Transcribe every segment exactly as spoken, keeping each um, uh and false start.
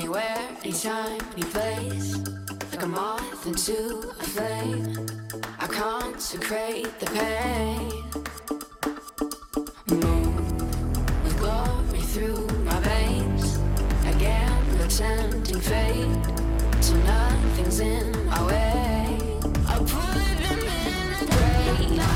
anywhere, anytime, any place. Like a moth into a flame, I consecrate the pain. Move with glory through my veins. Again, no tempting fate, so nothing's in my way. I put them in a grave.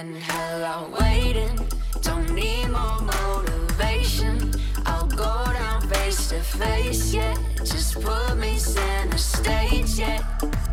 And hell I'm waiting, don't need more motivation. I'll go down face to face, yeah. Just put me center stage, yeah.